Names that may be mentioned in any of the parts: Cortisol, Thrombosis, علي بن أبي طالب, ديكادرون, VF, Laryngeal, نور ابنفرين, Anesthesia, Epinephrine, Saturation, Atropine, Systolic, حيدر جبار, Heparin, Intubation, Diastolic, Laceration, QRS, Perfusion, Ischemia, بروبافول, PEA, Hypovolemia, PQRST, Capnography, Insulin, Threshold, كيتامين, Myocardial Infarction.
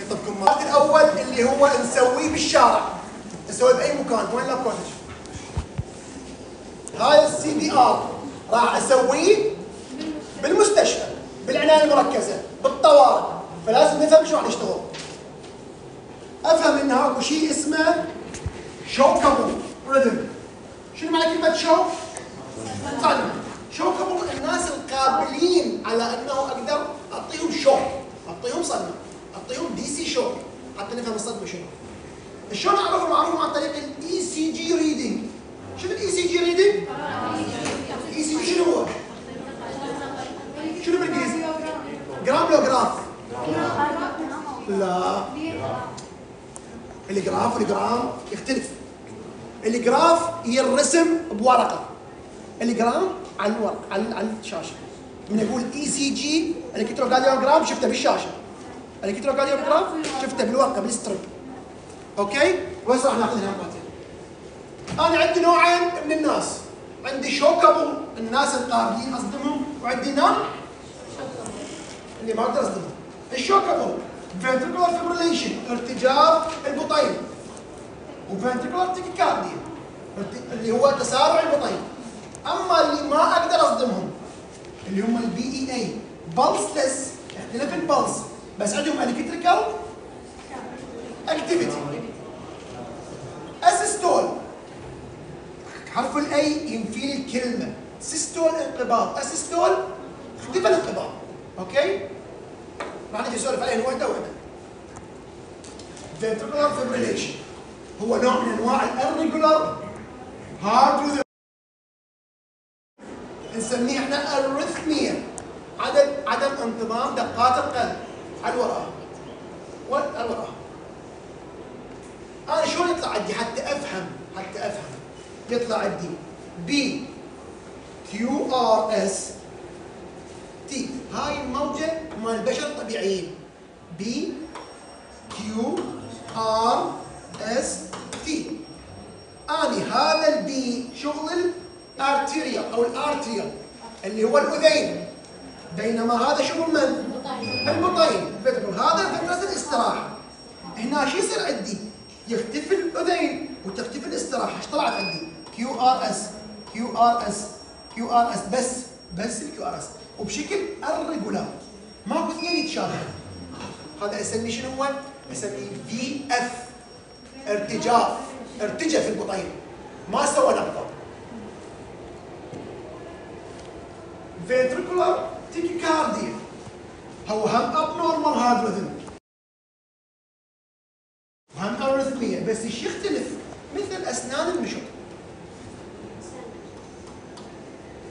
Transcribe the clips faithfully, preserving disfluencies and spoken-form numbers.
طبكم هذا الاول اللي هو نسويه بالشارع، نسويه باي مكان، وين لا كونش. هاي السي بي ار راح اسويه بالمستشفى، بالعنايه المركزه، بالطوارئ، فلازم نفهم شو راح نشتغل. افهم ان هاكو شيء اسمه شوكابل ريذم. شنو معنى كلمه شو؟ تعلم. شوكابل الناس القابلين على انه اقدر اعطيهم شوك، اعطيهم صدمه، اعطيهم دي سي شوك حتى نفهم الصدمه شنو. شلون اعرفهم؟ اعرفهم عن طريق الاي سي جي ريدنج. شنو الاي سي جي ريدنج؟ الاي سي جي شنو هو؟ شنو بالانجليزي؟ جراميوغراف. لا الجراف والجرام يختلف. الجراف هي الرسم بورقه، الجرام عن ورق عن عن شاشه. من اقول اي سي جي الكتروكارديوغرام شفته بالشاشه، الكتروكارديوغرام شفته بالورقه بالستريب. اوكي؟ وهسه راح ناخذ الهاماتين. انا عندي نوعين من الناس، عندي شوكابل الناس القابلين اصدمهم، وعندي نان اللي ما اقدر اصدمهم. الشوكابل فنتريكولار فيبريليشن ارتجاف البطين، وفنتريكولار تكيكارديا اللي هو تسارع البطين. اما اللي ما اقدر اصدمهم اللي هم البي اي اي بلسلس، يختلف البلس بس عندهم الكتريكال اكتيفيتي. اسيستول حرف الاي ينفي الكلمه، سيستول انقباض، اسيستول اختفى الانقباض. اوكي؟ راح نجي نسولف عليهم وحده وحده. فنتريكولار فيبريليشن هو نوع من انواع الانريجولار هارت ريذم، نسميه احنا الريثميه، عدم عدم انتظام دقات القلب على الوراء على الوراء. انا شلون يطلع عندي حتى افهم حتى افهم يطلع عندي بي كيو ار اس تي. هاي الموجه مال البشر الطبيعيين، بي كيو ار اس تي. اني هذا البي شغل الارتيريا او الارتيريا اللي هو الاذين، بينما هذا شغل من؟ البطين. هذا فتره الاستراحه. هنا شو يصير عندي؟ يختفي الاذين وتختفي الاستراحه. ايش طلعت عندي؟ كيو ار اس كيو ار اس كيو ار اس بس بس الكيو ار اس وبشكل الريجولار، ماكو اثنين يتشابه. هذا اسميه شنو هو؟ اسميه في اف ارتجاف، ارتجف البطين ما سوى نقطه. فنتريكولار تيكيكارديا هو هم اب نورمال هارت ريثم وهم ارثميه، بس الشيء يختلف مثل اسنان المشط.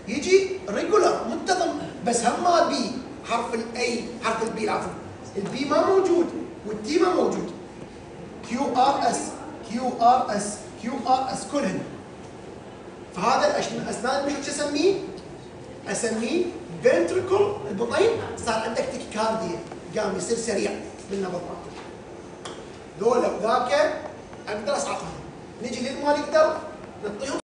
يجي ريجولار منتظم، بس هم بي حرف الاي حرف البي العفو البي ما موجود والتي ما موجود. كيو ار اس كيو ار اس كيو ار اس كلهن. فهذا الاسنان المشط شو اسميه؟ اسميه فنتريكل البطين. صار عندك تكيكارديا، قام يصير سريع بالنبض. ذولا وذاك اقدر اصعقهم، نجي للي ما نقدر نعطيهم.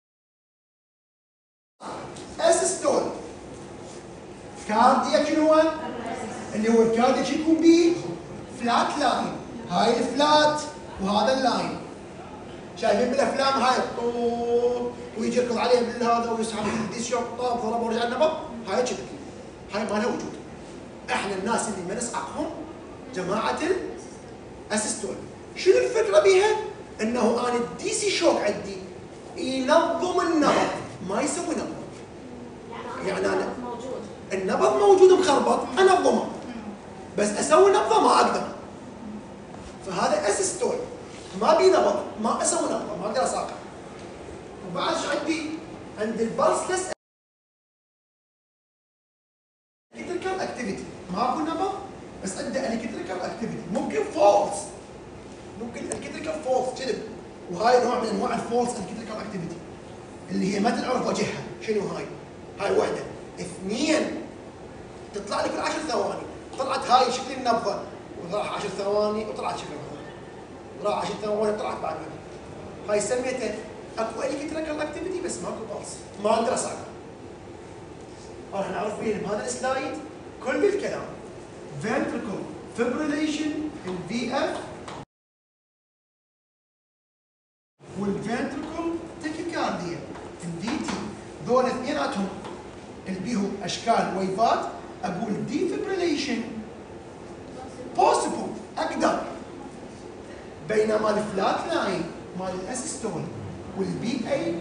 اسيستول كارديا شنو هو؟ اللي هو الكارديا شو يكون بيه؟ فلات لاين. هاي الفلات وهذا اللاين. شايفين بالافلام هاي الطوب ويجي يركض عليه بالهذا ويسحب يديس شوط طاب ضرب ورجع النبض. هاي كذي، هاي ما لها وجود. احنا الناس اللي ما نسعقهم جماعه الاسيستول. شنو الفكره بيها؟ انه انا الدي سي شوك عندي ينظم النبض ما يسوي نبض. يعني انا النبض موجود مخربط انظمه، بس اسوي نبضه ما اقدر. فهذا اسيستول ما بي نبض، ما اسوي نبضه ما اقدر اساقه. وبعد شو عندي؟ عندي البلسلس الكتريكال اكتيفيتي، ماكو نبض بس عنده الكتريكال اكتيفيتي، ممكن فولس، ممكن الكتريكال فولس كذب. وهاي نوع من انواع الفولس الكتريكال اكتيفيتي اللي هي ما تعرف وجهها شنو. هاي هاي واحده، اثنين تطلع لك العشر ثواني، طلعت هاي شكل النبضه وراح عشر ثواني وطلعت شكل النبضه وراح عشر ثواني وطلعت بعد منها. هاي سميتها اكو الكتريكال اكتيفيتي بس ماكو بلس، ما اقدر اساعده. راح نعرف بيه بهذا السلايد كل الكلام. ventricular fibrillation in اشكال ويفات اقول ديفبريليشن بوسيبل اقدر، بينما الفلات لاين مال الاسيستول والبي اي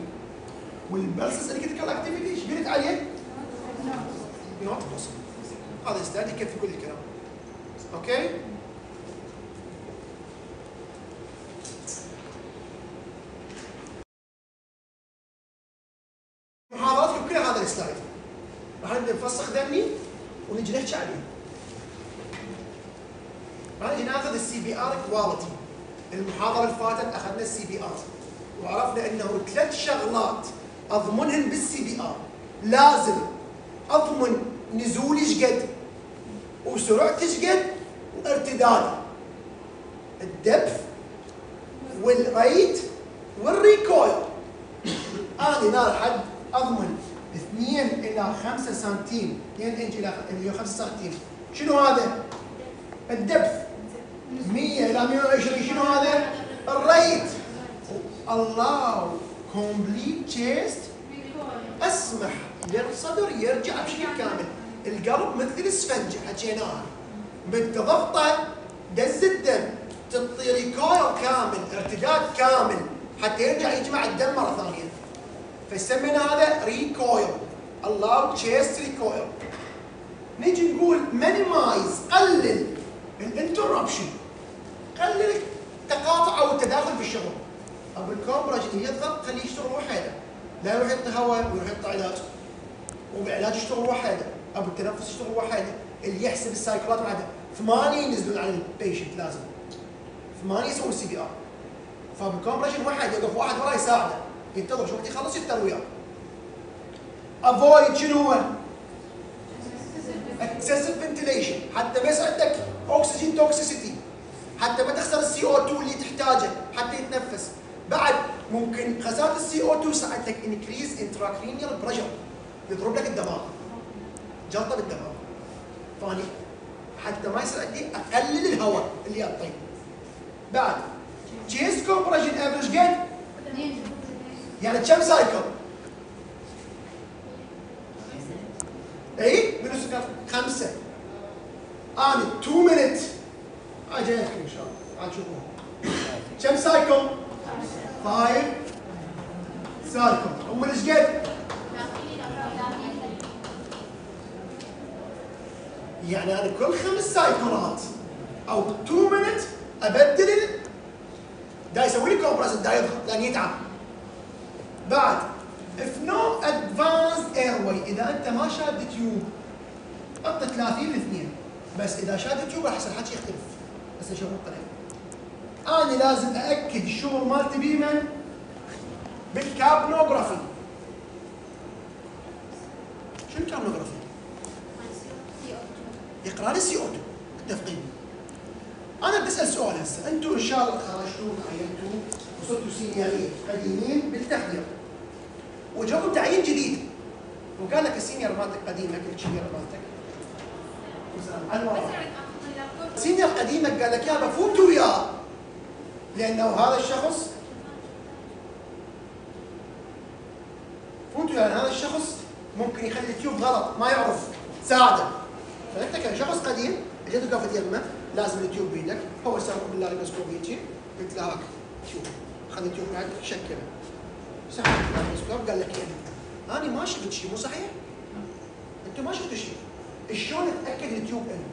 والبلسز الكتريكال اكتيفيتي ايش قلت عليه؟ نوت بوسيبل. هذا يستهدي كيف يقول الكلام. اوكي؟ محاضراتكم كلها هذا السلايد. راح نبدا نفسخ دمي ونجي نحكي عليه. راح نجي ناخذ السي بي ار كواليتي. المحاضرة اللي فاتت اخذنا السي بي ار وعرفنا انه ثلاث شغلات اضمنهن بالسي بي ار. لازم اضمن نزولي ايش قد؟ وسرعتي ايش قد؟ وارتدادي. الدبث والريت والريكويل. انا نار حد اضمن اثنين الى خمسة سنتيم، اثنين انش الى خمسة سنتيم. شنو هذا؟ الدبث. مية الى مية وعشرين شنو هذا؟ الريت. الله كومبليت تشيست. اسمح للصدر يرجع بشكل كامل. القلب مثل السفنجه حكيناها، بنت ضغطه دز الدم تعطي ريكويل كامل، ارتداد كامل حتى يرجع يجمع الدم مره ثانيه، فسمينا هذا ريكويل. الله تشيست ريكويل. نجي نقول مينيمايز، قلل الانتربشن، قلل التقاطع او التداخل في الشغل. ابو الكوبرج اللي يضغط خليه يشتغل وحده، لا يروح يعطي هواء ويروح يعطي علاج، وبعلاج يشتغل وحده، ابو التنفس يشتغل وحده، اللي يحسب السايكلات وحده، ثمانية ينزلون على البيشنت لازم. ثمانية يسوون سي بي ار. فبالكومبريشن واحد يوقف واحد وراه يساعده، ينتظر شو وقت يخلص يفتر وياه. افويد شنو هو؟ اكسسيف فنتليشن، حتى ما يسعدك اوكسجين توكسيسيتي، حتى ما تخسر السي او اثنين اللي تحتاجه حتى يتنفس. بعد ممكن خساره السي او اثنين ساعدتك انكريز انتراكرينيال بريشر، يضرب لك الدماغ، جلطه بالدماغ. ثاني حتى ما يصير عندي اقلل الهواء اللي يعطيه. بعد تشيست كومبريشن افريج قد؟ يعني كم سايكل؟ اي منو سكر؟ خمسه. انا اثنين مينت اجي جايكم ان شاء الله عاد شوفوها. كم سايكل؟ خمسه سايكل. هم ايش قد؟ يعني انا كل خمس سايكلات او اثنين مينت ابدل ال دا يسوي لي كومبرس، دا يضغط لان يتعب. بعد اف نو ادفانس ايرواي، اذا انت ما شاد تيوب حط ثلاثين لاثنين، بس اذا شاد تيوب راح يصير حكي يختلف. هسه شوفوا القلم، انا لازم ااكد الشغل مالتي بيمن بالكابنوغرافي. شنو الكابنوغرافي؟ يقرا لي سي او اثنين، متفقين؟ انا بدي اسال سؤال هسه، انتم ان شاء الله خرجتوا عينتوا وصرتوا سينيارين قديمين بالتحضير، وجاكم تعيين جديد وقال لك السينيور مالتك قديمه، قلت الجونيور مالتك على الورق. السينيور قديمك قال لك يابا فوت وياه، لانه هذا الشخص فوت وياه، يعني هذا الشخص ممكن يخلي التيوب غلط ما يعرف، ساعده. فانت كشخص قديم اجيت وقفت يمه، لازم التيوب بيدك، هو سوى باللارينجوسكوب هيجي، قلت له هاك تيوب، خلي التيوب معك شكله. سحبت اللارينجوسكوب قال لك يلا، انا ما شفت شيء مو صحيح؟ انتم ما شفتوا شيء، شلون اتاكد التيوب انه؟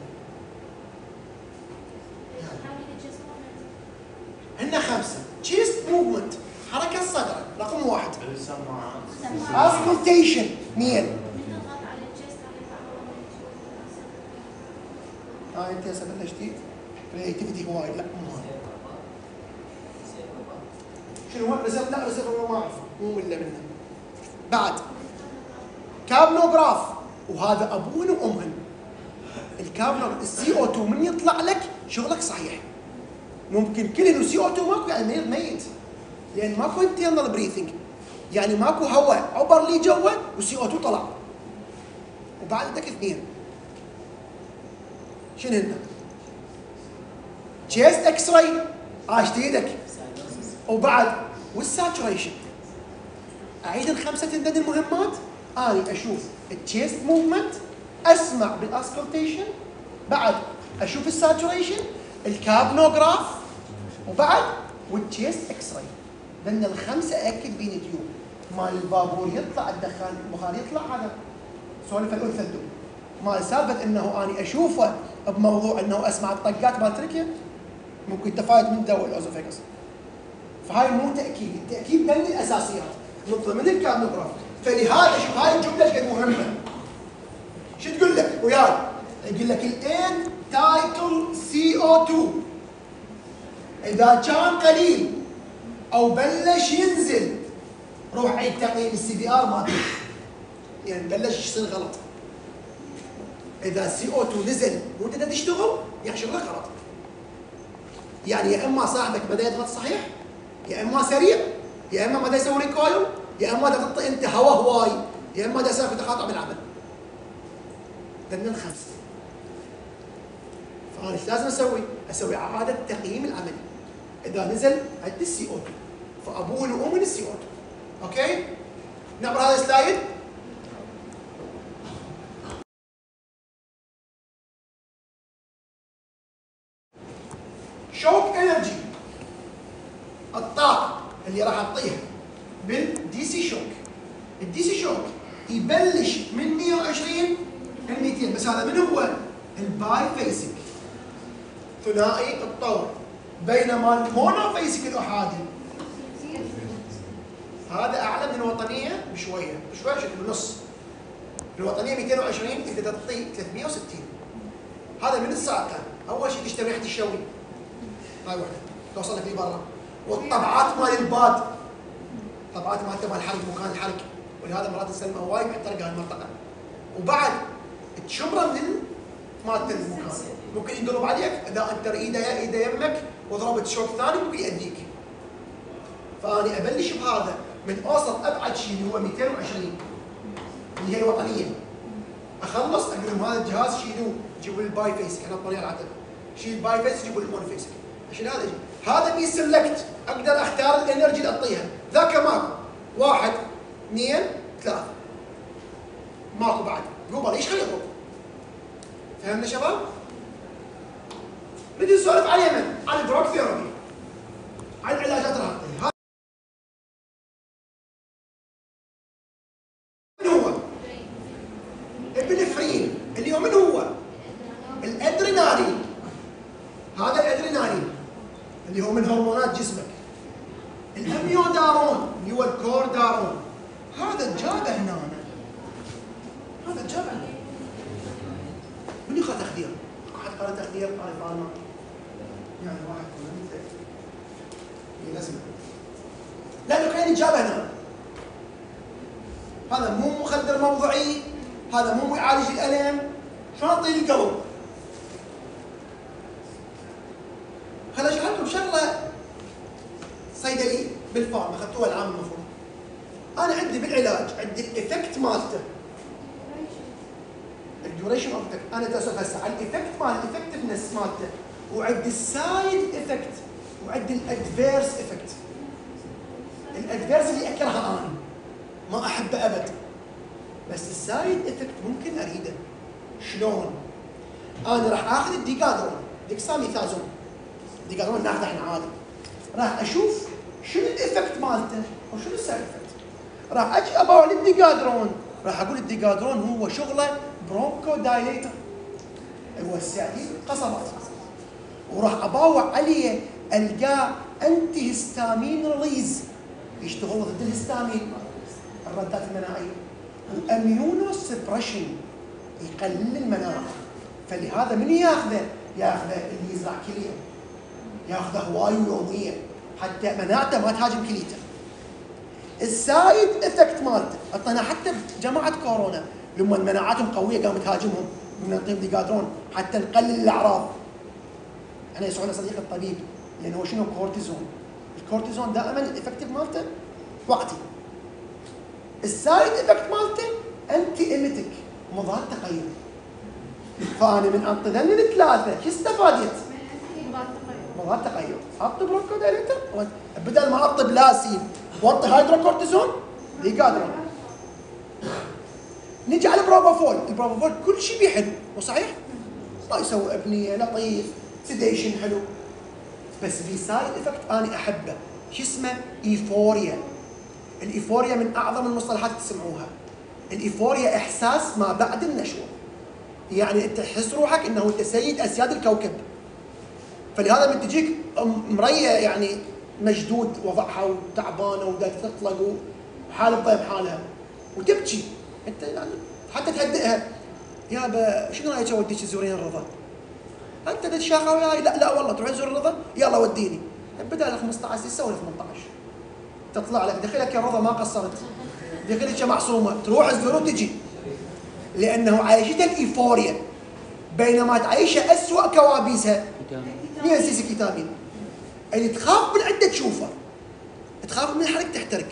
عندنا خمسه، تشيست موفمنت، حركه الصدر رقم واحد. اسكولتيشن اثنين. اه انت هسه بلشتي كرياتيفيتي وايد، لا مو هاي. شنو هو؟ ريزلت؟ لا ريزلت ما اعرفه، مو الا منه. بعد كابنوغراف، وهذا ابوهن وامهن. الكابنوغراف السي او اثنين من يطلع لك شغلك صحيح. ممكن كلن سي او اثنين ماكو، يعني المريض ميت. لان ماكو انترنال بريثنج، يعني ماكو هواء عبر لي جوا وسي او اثنين طلع. وبعد عندك اثنين. شنو هن؟ تشيست اكس راي، عاشت ايدك. وبعد والساتوريشن. اعيد الخمسه تندد المهمات، اني اشوف التشيست موفمنت، اسمع بالاسكلتيشن، بعد اشوف الساتوريشن، الكابنوغراف، وبعد والتشيست اكس راي. لان الخمسه اكد بين تيوب مال البابور يطلع الدخان البخار يطلع هذا سوالف الانثى الدب. مال سالفه انه اني اشوفه بموضوع انه اسمع الطقات مال تركيا ممكن تفايت من دواء الاوزوفيجس. فهاي مو تاكيد، التاكيد من الاساسيات من ضمن الكابنوغراف. فلهذا شوف هاي الجمله ايش قد مهمه. شو تقول لك وياي؟ يقول لك الان تايتل سي او اثنين اذا كان قليل او بلش ينزل روح عيد تقييم السي بي ار ما يعني بلش يصير غلط. اذا السي او اثنين نزل وانت بدك تشتغل يعني شغلك غلط. يعني يا اما صاحبك بدا يضغط صحيح، يا اما سريع، يا اما ما دا يسوي ريكويل، يا اما دا تعطي انت هواء هواي، يا اما دا يصير في تقاطع بالعمل. ضمن الخمسه. فانا ايش لازم اسوي؟ اسوي اعاده تقييم العمل. اذا نزل عد السي او اثنين فابوه الام من السي او اثنين. اوكي؟ نعبر هذا السلايد. شوك انرجي الطاقه اللي راح اعطيها بالدي سي شوك. الدي سي شوك يبلش من مئة وعشرين ل مئتين، بس هذا من هو؟ الباي فيسك ثنائي الطور، بينما المونو فيسك الاحادي هذا اعلى من الوطنيه بشويه، بشويه شكله نص. الوطنيه مئتين وعشرين انت تعطي ثلاثمئة وستين. هذا من الساعه اول شيء تشتري ريحه الشوي. هاي وحده توصل لك برا. والطبعات مال الباد طبعات مالته مال الحرق مكان الحرق، ولهذا مرات السلمى وايد محترقه هاي المنطقه. وبعد تشمره من مالته المكان ممكن ينقلب عليك اذا انت ايده ايده يمك وضربت شوك ثاني ممكن يأذيك. فاني ابلش بهذا من اوسط ابعد شيء اللي هو مئتين وعشرين اللي هي الوطنيه. اخلص اقول لهم هذا الجهاز شيلوه، جيبوا الباي فيسك، احنا الطريقه العتبه شيل الباي فيسك جيبوا المونو فيسك. عشان هذا هذا بي سلكت اقدر اختار الانرجي اللي اعطيها، ذاك ماكو واحد اثنين ثلاثة ماكو بعد، قبل ايش خلي يضرب؟ فهمنا شباب؟ بدي نسولف على اليمن، على الدروك ثيرابي، على العلاجات اللي اعطيها. من هو؟ ابنفرين اللي هو من هو؟ الادرينالين. هذا الادرينالين اللي هو من هرمونات جسمك. الاميودارون اللي هو الكوردارون، هذا جابه هنا أنا. هذا جابه هنا. من يقرا تخدير؟ واحد قرا تخدير قال فارما. يعني واحد ولا مثل هي لازمه. لانه كان جابه هنا. هذا مو مخدر موضعي، هذا مو يعالج الالم، شلون اعطيه القلب؟ خل اشرح لكم شغله صيدلي بالفارما اخذتوها العام المفروض. انا عندي بالعلاج عندي الافكت مالته. الديوريشن اوف افكت، انا تاسف هسه على الافكت مال الافكتفنس مالته، وعندي السايد افكت، وعندي الادفيرس افكت. الادفيرس اللي اكرهه انا ما احبه ابدا. بس السايد افكت ممكن اريده. شلون؟ انا راح اخذ الديكادرون، ديكساميثازون. ديكادرون ناخذه احنا عادي. راح اشوف شنو الافكت مالته او شنو السايد افكت. راح اجي اباوع للديكادرون، راح اقول الديكادرون هو شغله برونكو دايليتر يوسع لي القصبات. وراح اباوع عليه القاه انتي هيستامين ريليز يشتغل ضد الهستامين الردات المناعيه. واميونو سبرشن يقلل المناعه. فلهذا من ياخذه؟ ياخذه اللي يزرع كليه. ياخذه هواي ويوميا حتى مناعته ما تهاجم كليته. السايد افكت مالته اعطينا حتى بجماعه كورونا لما مناعتهم قويه قامت تهاجمهم من نعطيهم ديكادرون حتى نقلل الاعراض. احنا يسعون صديق الطبيب لانه هو شنو كورتيزون؟ الكورتيزون دائما الافكتيف مالته وقتي. السايد افكت مالته انتي ايميتك مضاد تقيؤ. فانا من انطي ذني الثلاثه شو استفادت؟ مضاد تقيؤ، اعطي برونكو دايليتر بدل ما اعطي بلاسين واعطي هيدروكورتيزون ديكادرون. نجي على البروبافول، البروبافول كل شيء بيه حلو مو صحيح؟ ما يسوي ابنيه لطيف سيديشن حلو، بس في سايد افكت انا احبه شو اسمه؟ ايفوريا. الايفوريا من اعظم المصطلحات تسمعوها. الايفوريا احساس ما بعد النشوه. يعني انت تحس روحك انه انت سيد اسياد الكوكب. فلهذا من تجيك مريه يعني مشدود وضعها وتعبانه ودا تطلق وحاله طيب حالها وتبكي، انت يعني حتى تهدئها، يابا شنو رايك اوديك تزورين الرضا؟ انت تتشاقى وياي؟ لا لا والله تروحين تزور الرضا؟ يلا وديني. بدال خمسطعش يسوي ثمنطعش. تطلع لك دخلك يا رضا ما قصرت. دخلك يا معصومه، تروح تزور وتجي. لانه عايشتها الايفوريا بينما تعيشها اسوء كوابيسها. مية سيسي كيتامين. اللي تخاف من عنده تشوفه. تخاف من الحريق تحترق.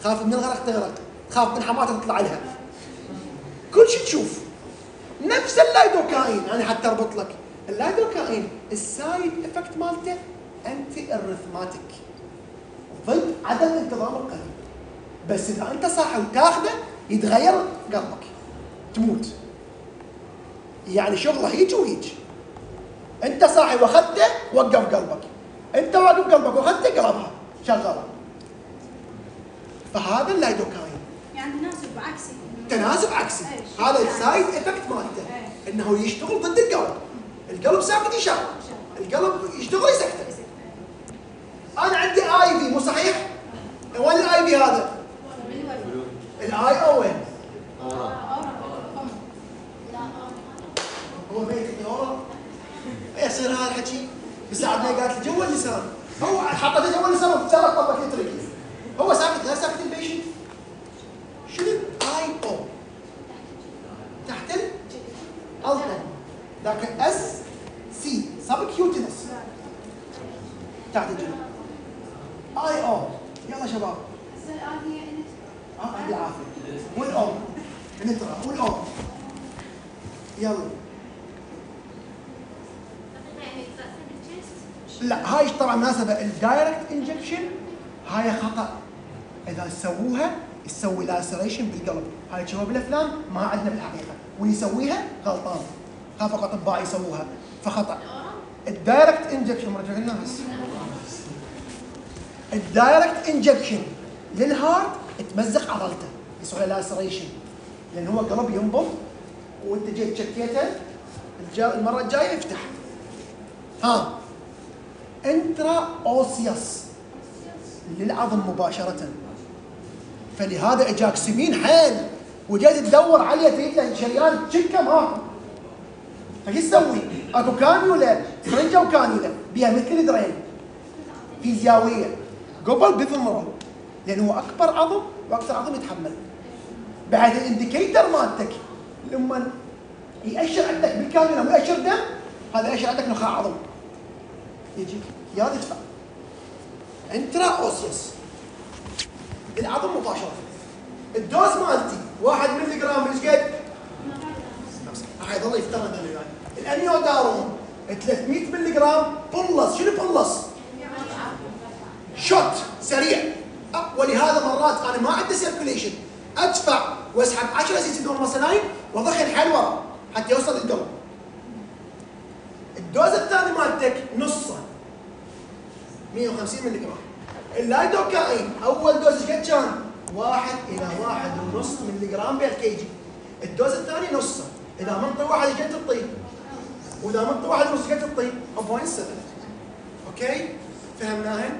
تخاف من الغرق تغرق. تخاف من حماتها تطلع لها. كل شيء تشوف. نفس اللايدوكاين، انا حتى اربط لك. اللايدوكاين السايد افكت مالته انتي ارثماتيك ضد عدم انتظام القلب، بس اذا انت صاحي وتاخذه يتغير قلبك تموت. يعني شغله هيجي وهيجي، انت صاحي واخذته وقف قلبك، انت واقف قلبك واخذته قلبها شغاله. فهذا اللايدوكاين يعني تناسب عكسي، تناسب عكسي. هذا السايد افكت مالته انه يشتغل ضد القلب. القلب ساكت يشتغل، القلب يشتغل يسكته. انا عندي اي في مو صحيح؟ وين الاي في هذا؟ الاي او وين؟ اورا. هو بيتي اورا؟ يصير هذا الحكي؟ بساعدنا قالت لي جوا اللسان، هو حطته جوا اللسان وثلاث طبقات ركيز. هو ساكت لا ساكت البيشنت. شنو الاي او؟ تحت الألطن. لكن اس سي سبكيوتينس تحت الجنوب. اي او يلا شباب. هسه الان هي اه عندي العافيه والاو انترا والاو يلا. لا هاي طبعا مناسبه الدايركت انجكشن، هاي خطا. اذا سووها يسوي لاسريشن بالقلب، هاي شباب بالافلام ما عندنا بالحقيقه، ويسويها غلطان. خاف اطباء يسووها فخطا. الدايركت انجكشن مرجع لنا هسه. الدايركت انجكشن للهارت تمزق عضلته يسوي له لاسريشن، لان هو قلب ينبض وانت جيت شكيته المره الجايه يفتح. ها انترا اوسيوس للعظم مباشره، فلهذا اجاك سمين حيل وجيت تدور عليه تريد له شريان تشكه ماكو. فايش تسوي؟ اكو كانيولا سرنجه وكانيولا بيها مثل الدرين فيزياويه قبل بيثمروا، لان هو اكبر عظم واكثر عظم يتحمل. بعد الانديكيتر مالتك لما يأشر عندك بالكانيولا مؤشر دم، هذا يأشر عندك نخاع عظم. يجي يا تدفع انترا اوسيوس العظم مباشره. الدوز مالتي واحد مللي جرام ايش قد؟ راح يظل يفترض انه يعني الاميودارون ثلاثمية مللي جرام بلص. شنو بلص؟ شوت سريع. ولهذا مرات انا ما عندي سيركيليشن ادفع واسحب عشرة سي دور مصناين واضخن حيل ورا حتى يوصل القلب. الدوز الثاني مالتك نصه مية وخمسين مللي جرام. اللايدوكاين اول دوز ايش قد كان؟ واحد الى واحد ونص مللي جرام بالكي جي. الدوز الثاني نصه. إذا منطي واحد ايش قد تطي؟ وإذا منطي واحد ونص ايش قد تطي؟ واحد فاصلة سبعة. أوكي؟ فهمناها؟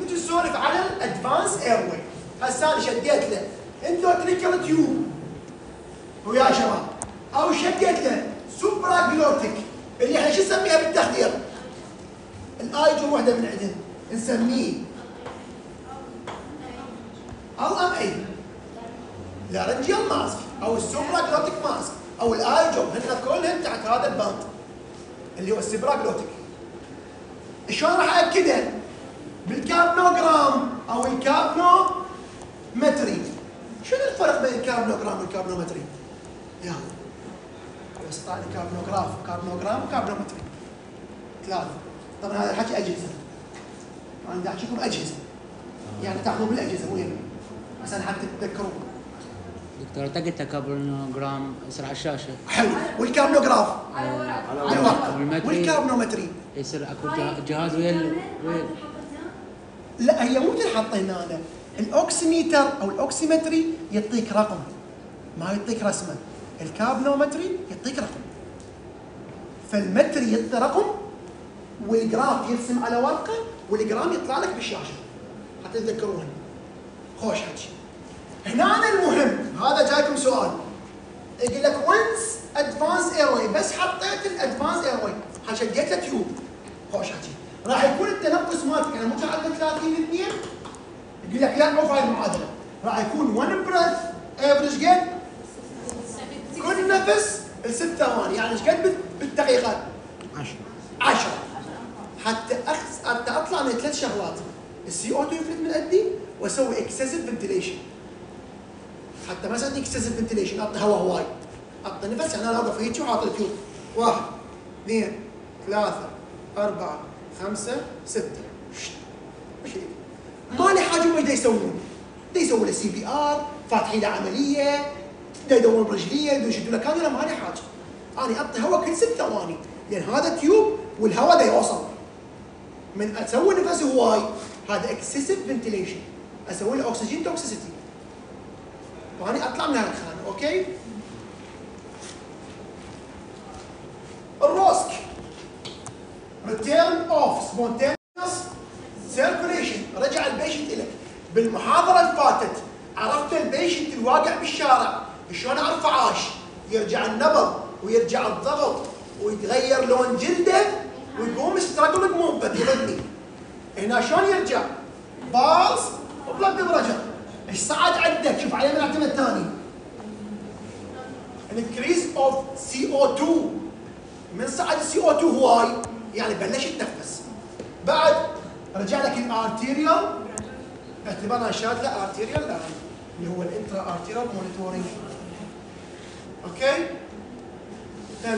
نجي نسولف على الأدفانس إيرواي. هسه أنا شديت له إندوتريكال تيوب ويا شباب، أو شديت له سوبرا جلوتيك اللي احنا شو نسميها بالتخدير؟ الآيجون وحدة من عندهم نسميه ال ام اي لارنجيال ماسك او السوبرا جلوتيك ماسك او الايجوب، هن كلهم تحت هذا البند اللي هو السوبرا جلوتيك. شلون راح اكده؟ بالكابنوجرام او الكابنومتري. شنو الفرق بين الكابنوجرام والكابنومتري؟ يلا يستطيع الكابنوجراف كابنوجرام وكابنومتري ثلاثه. طبعا هذا الحكي اجهزه انا بدي احكيكم اجهزه، يعني تاخذوا بالاجهزه مو يمين عشان حتى تتذكروا. دكتور تقيت كابنوجرام يصير على الشاشه. حلو، والكابنوجراف على ورقه، والكابنومتري يصير اكو جهاز ويا لا هي مو تنحط هنا. الاوكسيميتر او الاوكسيمتري يعطيك رقم، ما يعطيك رسمه. الكابنومتري يعطيك رقم، فالمتري يعطي رقم والجراف يرسم على ورقه والجرام يطلع لك بالشاشه حتى تتذكرون. خوش حكي. هنا المهم هذا جايكم سؤال يقول لك وانس ادفانس ايرواي، بس حطيت الادفانس ايرواي حشديت له تيوب. خوش حكي. راح يكون التنقص مالتك انا مو قاعد ثلاثين اثنين، يقول لك لا مو في المعادله، راح يكون واحد بريث افريج جيت كل نفس الست ثواني، يعني ايش قد بالدقيقه؟ عشرة عشرة حتى أخذ حتى اطلع من ثلاث شغلات، السي او اثنين يفلت من قدي واسوي اكسسيف فنتليشن. حتى ما اسوي اكسسيف فنتليشن اعطي هواء هواي، اعطي نفس، يعني انا اوقف هيك وحاط التيوب واحد اثنين ثلاثة أربعة خمسة ستة. ما لي حاجه هم يسوون، يسوون له سي بي ار، فاتحين له عمليه، يدورون برجليه، يشدون له كانولا، ما لي حاجه. انا اعطي هواء كل ست ثواني، لان هذا التيوب والهواء دا يوصل. من اسوي نفسي هواي هذا اكسسيف فنتليشن، اسوي له اكسجين توكسيسيتي. فاني اطلع من هالخانه، اوكي؟ الروسك ريتيرن اوف سبونتينيوس سيركوليشن، رجع البيشنت الك. بالمحاضره اللي فاتت عرفت البيشنت الواقع بالشارع، شلون اعرفه عاش؟ يرجع النبض ويرجع الضغط ويتغير لون جلده ويقوم ستراجل موفمنت يرمي. هنا شلون يرجع؟ بالز وبلد برجر. ايش صعد عندك؟ شوف عليه من الثاني. انكريز اوف سي او اثنين، من صعد السي او اثنين هواي يعني بلش يتنفس. بعد رجع لك الارتيريال، باعتبارنا شاد له ارتيريال الان اللي هو الانترا ارتيريال مونيتورنج. اوكي؟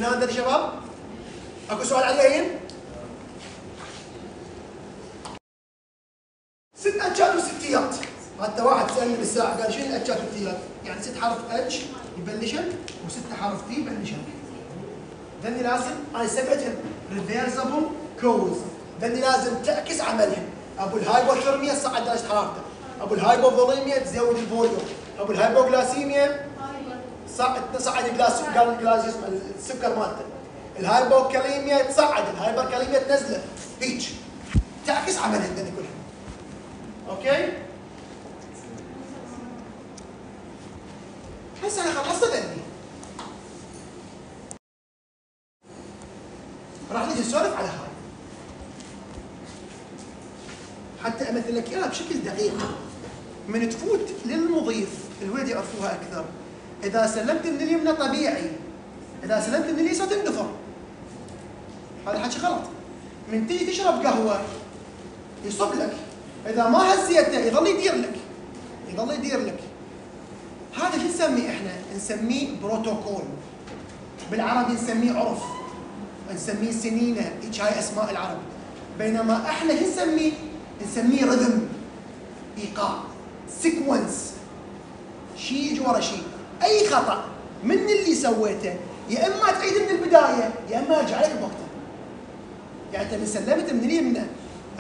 نادر شباب؟ اكو سؤال عليين؟ ست اتشات وستيات، حتى واحد سالني بالساعه قال شنو الاتشات والتيات؟ يعني ست حرف اتش يبلشن وست حرف تي يبلشن. ذني لازم انا سبعتهم ريفيرسبل كوز، ذني لازم تعكس عملهم. ابو الهايبوثيرميا تصعد درجه حرارته، ابو الهايبوفوليميا تزود الفوليوم، ابو الهايبوغلاسيميا صعد تصعد الجلاس الجلاس السكر مالته، الهايبوكاليميا تصعد، الهايبركاليميا تنزله، هيج تعكس عملها عندنا كلها. اوكي؟ هسه انا خلصت عندي. راح نجي نسولف على هاي. حتى امثل لك اياها بشكل دقيق. من تفوت للمضيف الولد يعرفوها اكثر. إذا سلمت من اليمنى طبيعي، إذا سلمت من اليسرى تندفع. هذا حكي غلط. من تيجي تشرب قهوة يصب لك، إذا ما هزيته يظل يدير لك، يظل يدير لك. هذا شو نسميه إحنا؟ نسميه بروتوكول. بالعربي نسميه عرف، نسميه سنينة، هيك هاي أسماء العرب. بينما إحنا شو نسميه؟ نسميه رذم، إيقاع، سيكونس. شيء يجي ورا شيء. اي خطا من اللي سويته يا اما تعيد من البدايه يا اما ارجع لك بوقته. يعني انت سلمت من اليمنى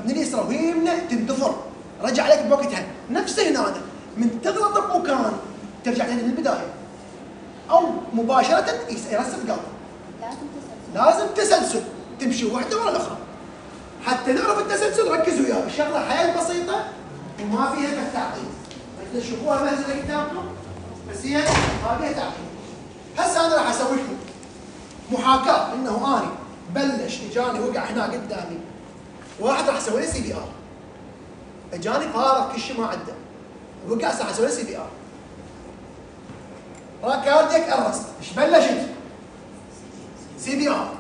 من اليسرى وهي يمنى تندفر، رجع لك بوقتها. نفسه هنا من تغلط بمكان ترجع لك من البدايه او مباشره يرسم قلب. لازم تسلسل، لازم تسلسل، تمشي واحده ورا الاخرى. حتى نعرف التسلسل ركزوا وياه، الشغله حيل بسيطه وما فيها كالتعقيد. تشوفوها مهزله قدامكم بس هي ما بيها تعقيد. هسه انا راح اسوي لكم محاكاه انه اني بلش اجاني وقع هنا قدامي واحد راح اسوي له سي بي ار. اجاني فارغ كل شيء ما عنده وقع، راح اسوي له سي بي ار. راكارديك ارست، ايش بلشت؟ سي بي ار.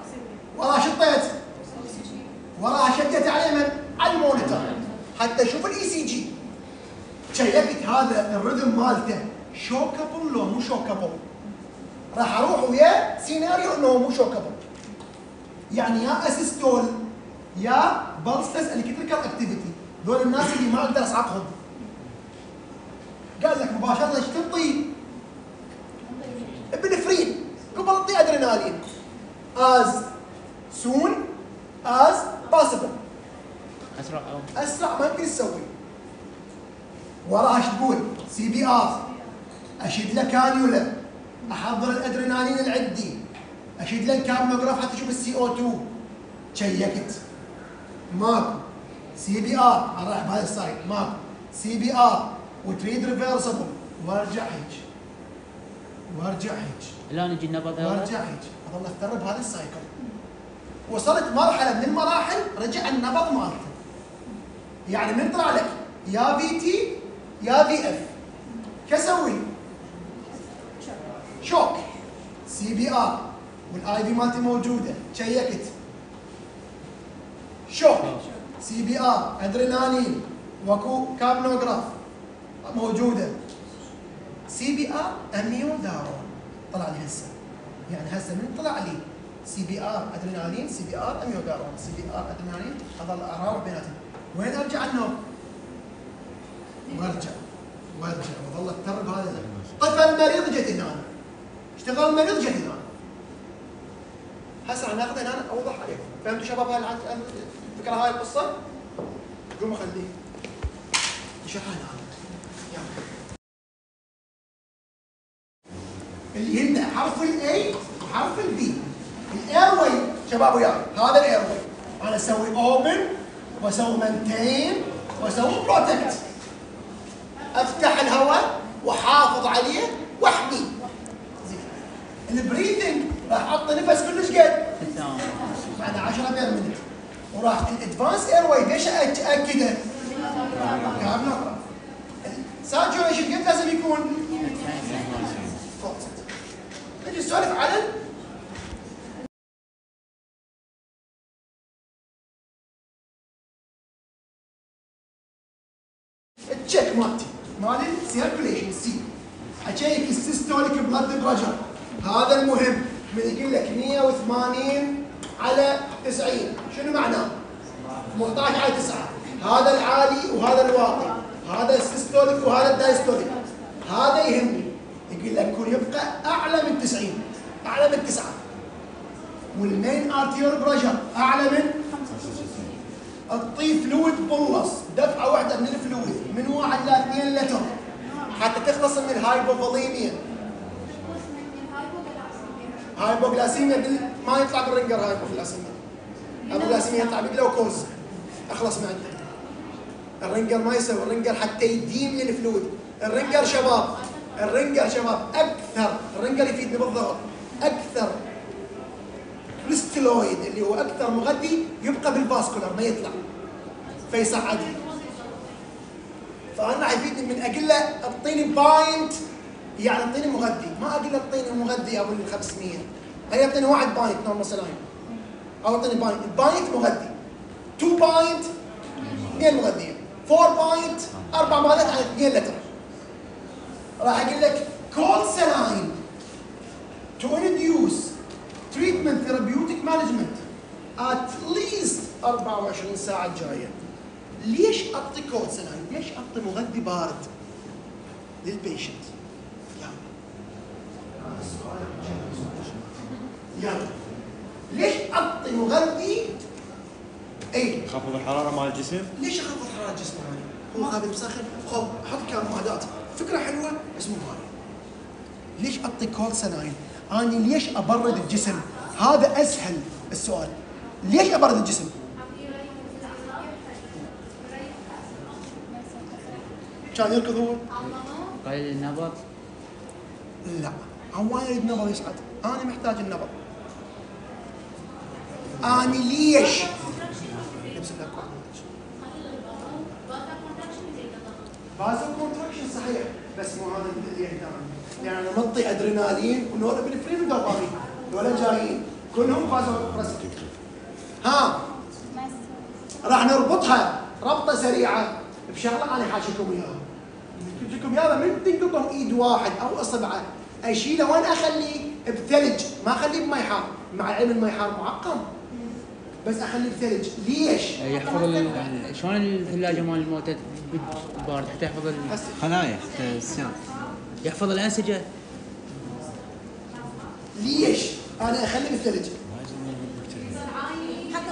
وراها شطيت، وراها شديت عليه من على المونيتور حتى اشوف الاي سي جي. شيكت هذا الرذم مالته شوكابل لو مو شوكابل. راح اروح ويا سيناريو انه مو شوكابل، يعني يا اسيستول يا بالستس الكتريكال اكتيفيتي. دول الناس اللي ما اقدر اسعقهم. قال لك مباشره ايش تنطي؟ ابنفرين قبل انطي ادرينالين. از سون از باسبل، اسرع اسرع ما يمكن تسوي. وراها ايش تقول؟ سي بي ار، اشد له كانيولا، احضر الادرينالين اللي عندي، اشد له الكابنوغراف حتى اشوف السي او اثنين. شيكت ماكو سي بي ار، اروح بهذا السايد ماكو سي بي ار، وتريد ريفيرسبل، وارجع هيك وارجع هيك. الان يجي النبض وارجع هيك، اظل اخترب هذا السايكل. وصلت مرحله من المراحل رجع النبض مالته. يعني من طلع لك يا في تي يا في اف، كسوي شوك سي بي ار، والاي في مالتي موجوده، شيكت شوك سي بي ار، ادرينالين واكو كابنوغراف موجوده، سي بي ار اميودارون طلع لي هسه. يعني هسه من طلع لي سي بي ار ادرينالين، سي بي ار اميودارون، سي بي ار ادرينالين، اظل اراوح بيناتهم. وين ارجع النوم؟ وارجع وارجع واظل اترب هذا. طفل مريض جت هنا، اشتغل مريض جت هنا. هسه ناخذها هنا اوضح عليكم. فهمتوا شباب هاي الفكره، هاي القصه؟ قوم خليه نشرحها هنا. اللي هن حرف الاي وحرف البي. الايروي شباب وياي، هذا الايروي. انا اسوي اوبن واسوي مينتين واسوي بروتكت. افتح الهواء واحافظ عليه واحميه. البريثنج راح احط نفس كلش قد؟ بعد عشرة بير منت. وراح الادفانس ايروي ليش اتاكده؟ كابنوغراف. ساتوريشن قد لازم يكون؟ نجي نسولف على التشيك مالتي مال السيركوليشن سي. حجيك السيستوليك بلاد بريشر، هذا المهم. من يقول لك مية وثمانين على تسعين شنو معناه؟ ثمانية عشر على تسعة. هذا العالي وهذا الواطي، هذا السيستوليك وهذا الدايستوليك. هذا يهمني. يقول لك كون يبقى اعلى من تسعين، اعلى من تسعة، والمين ارتيور بريشر اعلى من خمسة وستين. تطي فلويد بلص دفعه واحده من الفلويد من واحد ل اثنين لتر حتى تخلص من الهايبوفوليميا. هايبوغلاسيميا ما يطلع بالرنجر، هايبوغلاسيميا هايبوغلاسيميا يطلع بالجلوكوز. اخلص من الرنجر ما يسوي الرنجر حتى يدين من الفلويد. الرنجر شباب، الرنجر شباب اكثر، الرنجر يفيدني بالضغط، اكثر كريستالويد اللي هو اكثر مغذي يبقى بالفاسكولار ما يطلع فيصعدني. فانا يفيدني من اقول له اعطيني باينت، يعني اعطيني مغذي، ما اقول له اعطيني مغذي ابو ال خمسمية، هي اعطيني واحد باينت نورمال سلايم او اعطيني باينت، باينت مغذي، اثنين باينت اثنين مغذيين، أربعة باينت أربعة مغذيات على اثنين لتر. راح اقول لك كول سلاين تو انتديوس تريتمنت ثيرابيوتيك مانجمنت ات ليست أربعة وعشرين ساعه الجايه. ليش اعطي كول سلاين؟ ليش اعطي مغذي بارد للبيشنت؟ يلا يلا ليش اعطي مغذي؟ اي خفض الحراره مال الجسم. ليش اخفض حراره الجسم؟ هو غبي مسخن، خب حط كم معدات، فكره حلوه بس مو هذا. ليش اعطي كول سناين؟ اني ليش ابرد الجسم؟ هذا اسهل السؤال. ليش ابرد الجسم؟ كان يركض هو؟ قليل النبض؟ لا، هو يريد نبض يصعد، انا محتاج النبض. اني ليش؟ بازو كونتراكشن صحيح، بس مو هذا اللي يهتم. يعني نعطي ادرينالين ونورابينفرين ودوبامين، ولا جايين كلهم بازو بريستيك. ها راح نربطها ربطه سريعه بشغله انا حاشيكم اياها. حاشيكم اياها من تنقطهم ايد واحد او اصبعه اشيله وين اخليه؟ بثلج، ما اخليه بماي حار، مع العلم الماي حار معقم. بس اخليه بثلج. ليش؟ يحفظ يعني شلون الثلاجه مال الموتى بارد حتى يحفظ الخلايا حتى السيران، يحفظ الانسجه. ليش؟ انا اخليه بالثلج.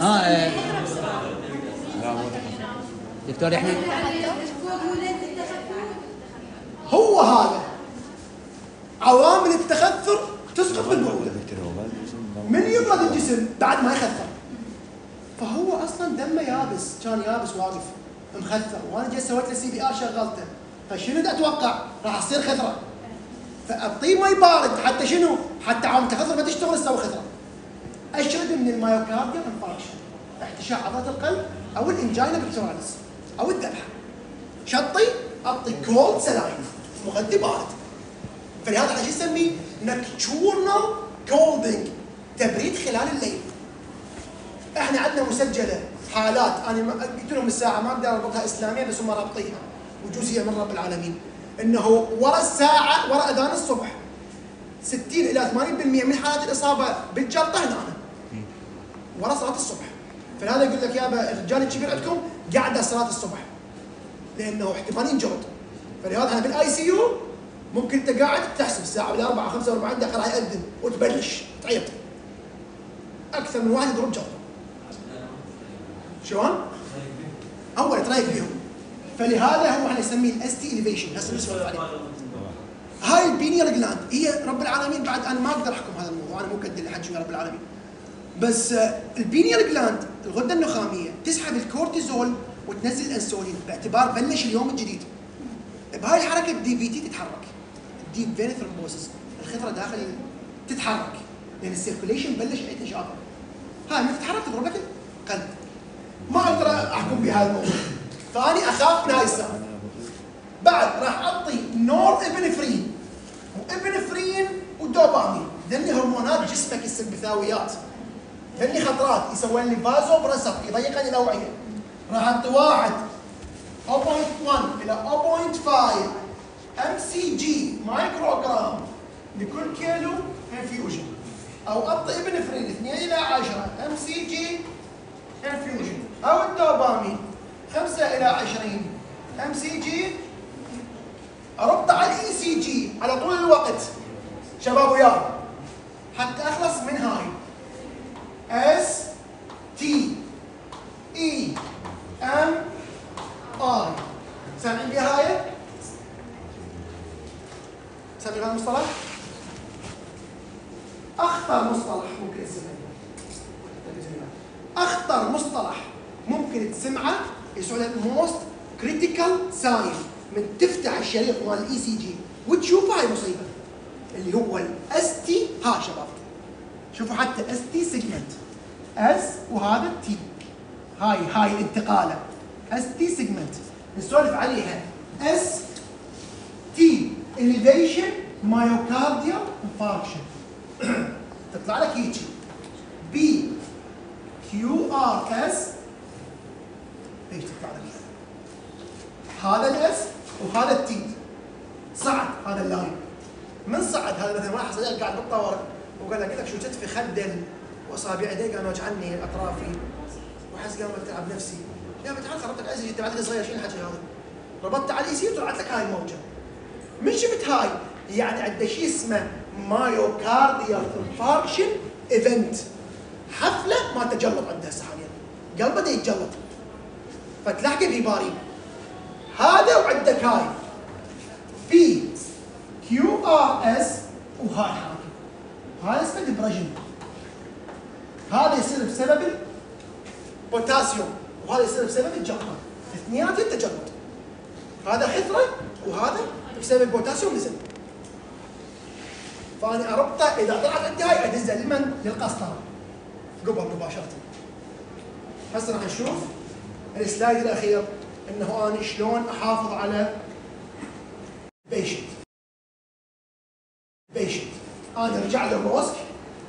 اه دكتور احنا هو هذا عوامل التخثر تسقط بالبروده. من يبرد الجسم بعد ما يخثر، فهو اصلا دمه يابس، كان يابس واقف مخثر، وانا جاي سويت له سي بي ار شغلته، فشنو دا اتوقع؟ راح تصير خثره. فاعطيه ماي بارد حتى شنو؟ حتى عوامل التخثر ما تشتغل تسوي خثره. اشد من المايوكارديال انفاركشن، احتشاء عضلات القلب او الانجينا بكتوراليس او الذبحه. شطي اعطي كولد سلاين مغذي بارد. فلهذا احنا شو نسميه؟ نكتورنال كولدنج، تبريد خلال الليل. احنا عندنا مسجله حالات انا قلت لهم الساعه ما اقدر اربطها اسلاميه بس هم رابطيها وجوزيه من رب العالمين، انه ورا الساعه ورا اذان الصبح ستين الى ثمانين بالمئة من حالات الاصابه بالجلطه هنا ورا صلاه الصبح. فلهذا يقول لك يابا الرجال الكبير عندكم قاعده صلاه الصبح لانه احتمال ينجرط. فلهذا احنا بالاي سي يو ممكن انت قاعد تحسب الساعه بالاربعه خمسة واربعين دقيقه راح يأذن وتبلش تعيط. اكثر من واحد يضرب جلطه. شلون؟ اول ترايق فيهم. فلهذا هو احنا نسميه الاس تي اليفيشن. هسه نسولف عليه. هاي البينيال جلاند هي رب العالمين بعد انا ما اقدر احكم هذا الموضوع، انا مو قد اللي حد شو رب العالمين. بس البينيال جلاند الغده النخاميه تسحب الكورتيزول وتنزل الانسولين باعتبار بلش اليوم الجديد. بهاي الحركه الدي في تي تتحرك. الديب فين ثرومبوسس، الخطره داخل تتحرك لان السيركوليشن بلش عيد نشاطه. هاي ما تتحرك تضرب لك القلب. ما اقدر احكم بهذا الموضوع. فاني اخاف من هاي الساعه. بعد راح اعطي نور ابنفرين وابنفرين ودوبامين، ذني هرمونات جسمك السبثاويات. ذني خطرات يسوي لي فازو برسر يضيق لي الاوعيه. راح اعطي واحد صفر فاصلة واحد الى صفر فاصلة خمسة ام سي جي مايكروغرام لكل كيلو انفيوجن، او اعطي ابنفرين اثنين الى عشرة ام سي جي انفيوجن، او الدوبامين خمسة الى عشرين ام سي جي. اربطه على الاي سي جي على طول الوقت شباب وياي حتى اخلص من هاي. اس تي اي ام اي. سامعين بيها هاي؟ سامعين هذا المصطلح؟ اخطر مصطلح ممكن تسمعه، اخطر مصطلح ممكن تسمعه يسمونه موست كريتيكال ساين. من تفتح الشريط مال الاي سي جي وتشوفه هاي مصيبه اللي هو الاس تي. ها شباب شوفوا حتى اس تي سيجمنت، اس وهذا التي، هاي هاي انتقاله اس تي سيجمنت نسولف عليها. اس تي اليفيشن مايوكارديال انفاركشن تطلع لك هيجي بي كيو ار اس. ايش تطلع لك؟ هذا الاس وهذا التي. صعد هذا اللاين، من صعد هذا مثلا واحد صديق قاعد بالطوارئ وقال لك لك شو كتفي خدل واصابع يدي قام وجعني اطرافي واحس قامت تلعب نفسي. يا تعال خربت لك عزيزي تبعت لي صغير شنو الحكي هذا؟ ربطت على الاي سي وطلعت لك هاي الموجه. من شفت هاي؟ يعني عندنا شيء اسمه مايوكارديال انفاركشن ايفنت، حفله ما تجلط عندها هسه حاليا، قلبه يتجلط فتلحقه بهيبارين. هذا وعندك هاي بي كيو ار اس وهاي حركه، هاي اسمه ديبرجن. هذا يصير بسبب البوتاسيوم وهذا يصير بسبب الجلطه، اثنيناتهم تجلط. هذا حفره وهذا بسبب البوتاسيوم نزل. فانا اربطه اذا طلعت عندي هاي ادزها لمن؟ للقسطره قبل مباشره. هسه راح نشوف السلايد الاخير انه انا شلون احافظ على بيشنت. بيشنت انا رجع له بوسك،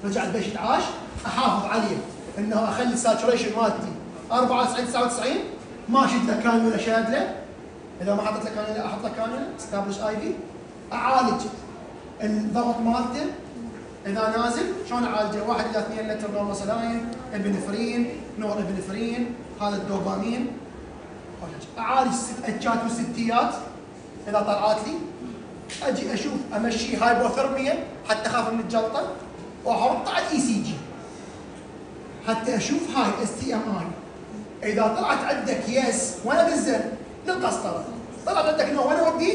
رجع البيشنت عاش، احافظ عليه انه اخلي الساتوريشن مالتي أربعة وتسعين تسعة وتسعين، ما اشد له كانولا شاد له، اذا ما حطيت له كانولا احط له كانولا استابلش اي في، اعالج الضغط مالته اذا نازل شلون اعالجه؟ واحد الى اثنين لتر نورموسلاين، ابنفرين، نور ابنفرين، هذا الدوبامين. اعالج ستات وستيات اذا طلعت لي، اجي اشوف امشي هايبوثرميا حتى اخاف من الجلطه، واحطه على الاي سي جي حتى اشوف هاي اس تي ام اي. اذا طلعت عندك يس وانا دزه للقسطره، طلعت عندك نو وانا ودي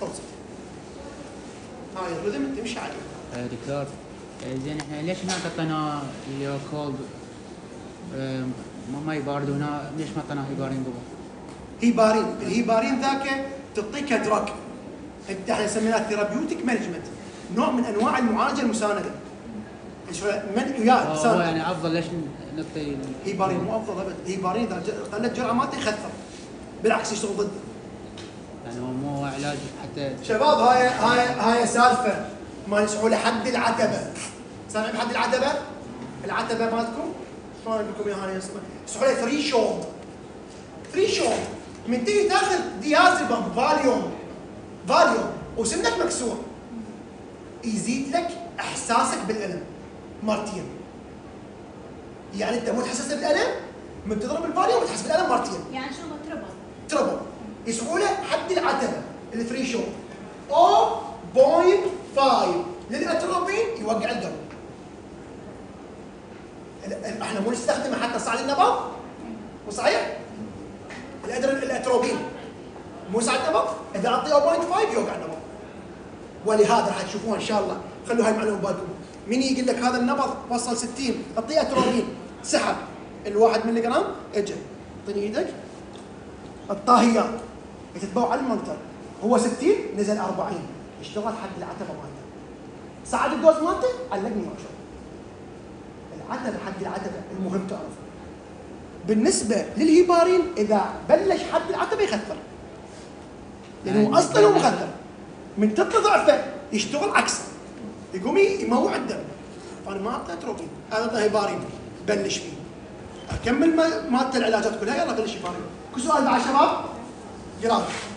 توصل. هاي الرذم تمشي عليه. دكتور زين احنا ليش ما قطنا الكولد ما يباردونا؟ ليش ما قطنا هيبارين قبل؟ هيبارين، الهيبارين ذاك تعطيك دراج، احنا سميناه ثيرابيوتيك مانجمنت، نوع من انواع المعالجه المسانده. من وياه هو يعني افضل، ليش نعطي هيبارين؟ مو افضل ابد، هيبارين اذا قلت جرعه مالته يخثر، بالعكس يشتغل ضده. يعني هو مو علاج حتى شباب. هاي هاي هاي سالفه مال سعوله حد العتبه، سامعين حد العتبه؟ العتبه مالتكم شلون اقول لكم اياها؟ سعوله ثري شولد، ثري شولد من تيجي تاخذ ديازبام فاليوم فاليوم وسنك مكسور يزيد لك احساسك بالالم مرتين. يعني انت مو تحسس بالالم من تضرب الفاليوم وتحس بالالم مرتين. يعني شنو تربل؟ تربل بسهوله حد العتبه الثري شو او بوينت فايف للاتروبين يوقع الدم. احنا مو نستخدمه حتى صعد النبض؟ مو صحيح؟ الاتروبين مو صعد النبض؟ اذا اعطيه صفر فاصلة خمسة يوقع النبض. ولهذا حتشوفوها ان شاء الله، خلوا هاي المعلومه ببالكم. من يقول لك هذا النبض وصل ستين، اعطيه اتروبين، سحب الواحد ملي جرام، اجى اعطيني ايدك. الطاهيات تتبوع على المونتر، هو ستين نزل أربعين، اشتغل حد العتبه مالته. صعد الجوز مالته علقني ما شاء الله. العتبه حد العتبه المهم تعرفه. بالنسبه للهيبارين اذا بلش حد العتبه يخثر. لانه اصلا هو مخثر. من تطلع ضعفه يشتغل عكسه. يقوم يموع الدم. فانا ما اعطيه اتروبين، اعطيه هيبارين بلش فيه. اكمل مالته العلاجات كلها، يلا بلش هيبارين. كل سؤال مع الشباب؟ يلا